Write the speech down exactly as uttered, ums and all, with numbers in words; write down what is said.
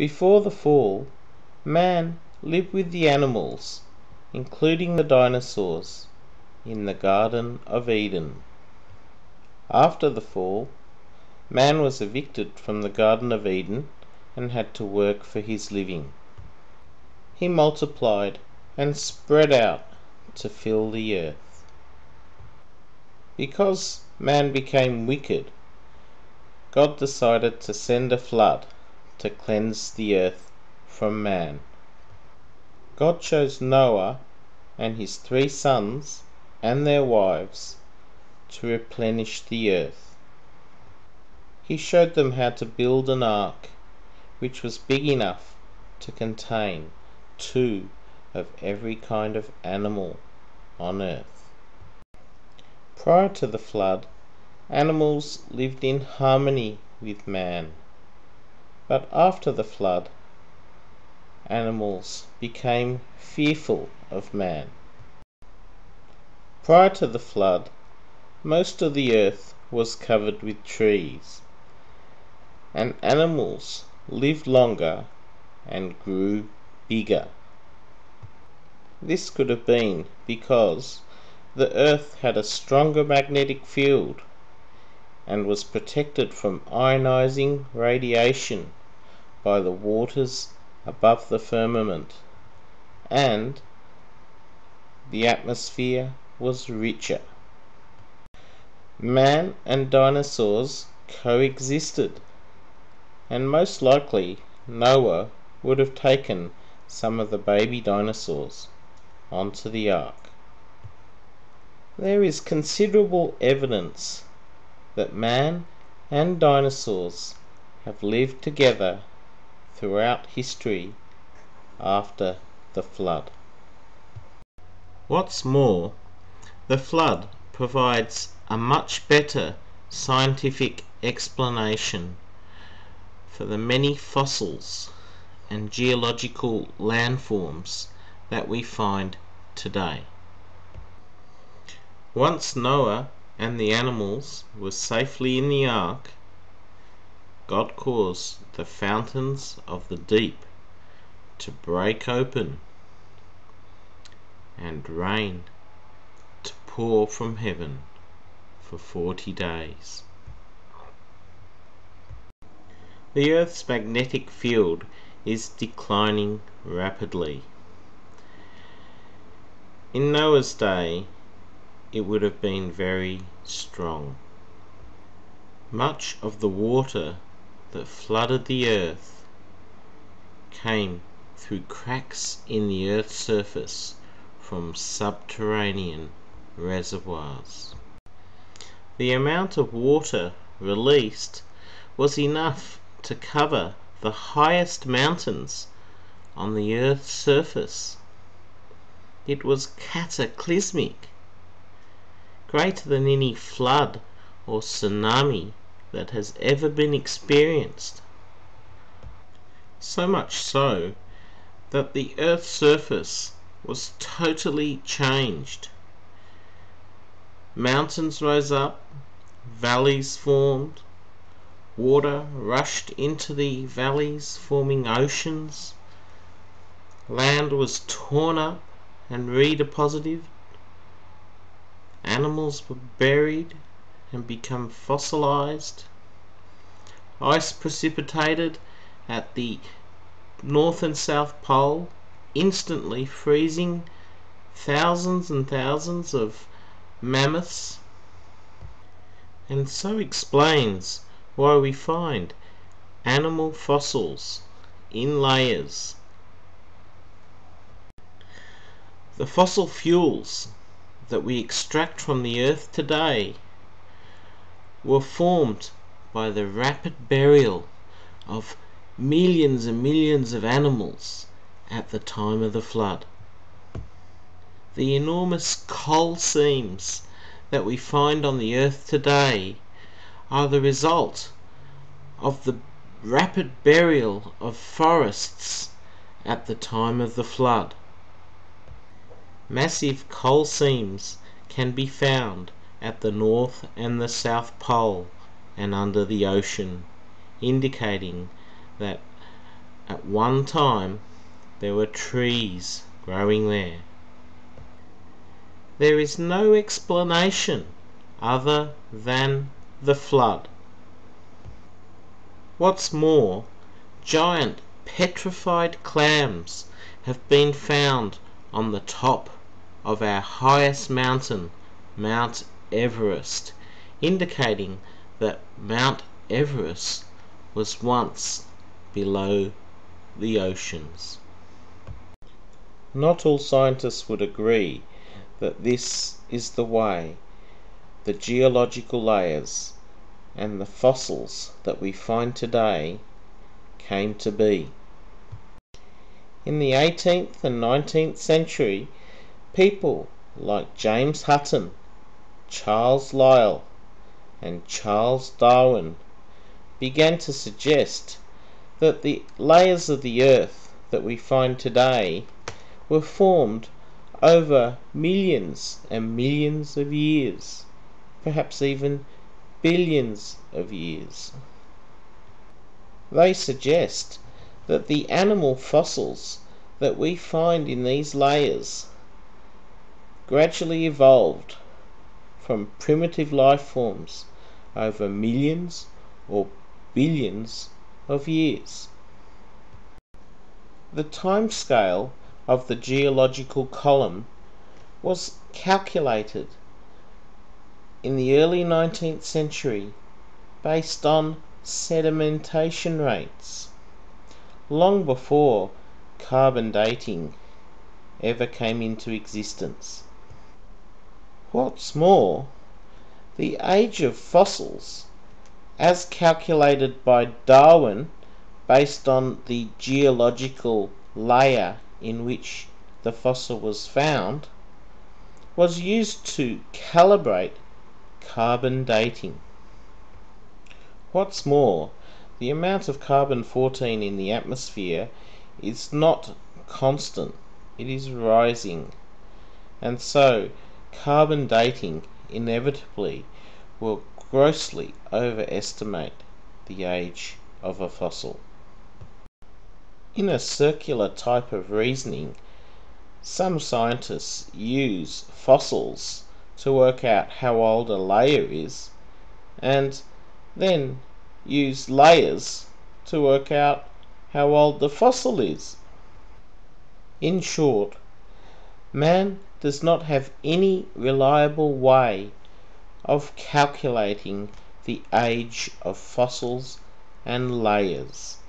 Before the fall, man lived with the animals, including the dinosaurs, in the Garden of Eden. After the fall, man was evicted from the Garden of Eden and had to work for his living. He multiplied and spread out to fill the earth. Because man became wicked, God decided to send a flood to cleanse the earth from man. God chose Noah and his three sons and their wives to replenish the earth. He showed them how to build an ark which was big enough to contain two of every kind of animal on earth. Prior to the flood, animals lived in harmony with man, but after the flood, animals became fearful of man. Prior to the flood, most of the earth was covered with trees, and animals lived longer and grew bigger. This could have been because the earth had a stronger magnetic field and was protected from ionizing radiation by the waters above the firmament, and the atmosphere was richer. Man and dinosaurs coexisted, and most likely Noah would have taken some of the baby dinosaurs onto the ark. There is considerable evidence that man and dinosaurs have lived together throughout history after the flood. What's more, the flood provides a much better scientific explanation for the many fossils and geological landforms that we find today. Once Noah and the animals were safely in the ark, God caused the fountains of the deep to break open and rain to pour from heaven for forty days. The Earth's magnetic field is declining rapidly. In Noah's day, it would have been very strong. Much of the water that flooded the earth came through cracks in the earth's surface from subterranean reservoirs. The amount of water released was enough to cover the highest mountains on the earth's surface. It was cataclysmic, greater than any flood or tsunami that has ever been experienced. So much so that the Earth's surface was totally changed. Mountains rose up, valleys formed, water rushed into the valleys, forming oceans. Land was torn up and redeposited. Animals were buried and become fossilized. Ice precipitated at the North and South Pole, instantly freezing thousands and thousands of mammoths. And so explains why we find animal fossils in layers. The fossil fuels that we extract from the earth today were formed by the rapid burial of millions and millions of animals at the time of the flood. The enormous coal seams that we find on the earth today are the result of the rapid burial of forests at the time of the flood. Massive coal seams can be found at the North and the South Pole and under the ocean, indicating that At one time there were trees growing there. There is no explanation other than the flood. What's more, giant petrified clams have been found on the top of our highest mountain, Mount Everest, indicating that Mount Everest was once below the oceans. Not all scientists would agree that this is the way the geological layers and the fossils that we find today came to be. In the eighteenth and nineteenth century, people like James Hutton, Charles Lyell, and Charles Darwin began to suggest that the layers of the earth that we find today were formed over millions and millions of years, perhaps even billions of years. They suggest that the animal fossils that we find in these layers gradually evolved from primitive life forms over millions or billions of years. The time scale of the geological column was calculated in the early nineteenth century based on sedimentation rates, long before carbon dating ever came into existence. What's more, the age of fossils, as calculated by Darwin based on the geological layer in which the fossil was found, was used to calibrate carbon dating. What's more, the amount of carbon fourteen in the atmosphere is not constant, it is rising, and so carbon dating inevitably will grossly overestimate the age of a fossil. In a circular type of reasoning, some scientists use fossils to work out how old a layer is, and then use layers to work out how old the fossil is. In short, man does not have any reliable way of calculating the age of fossils and layers.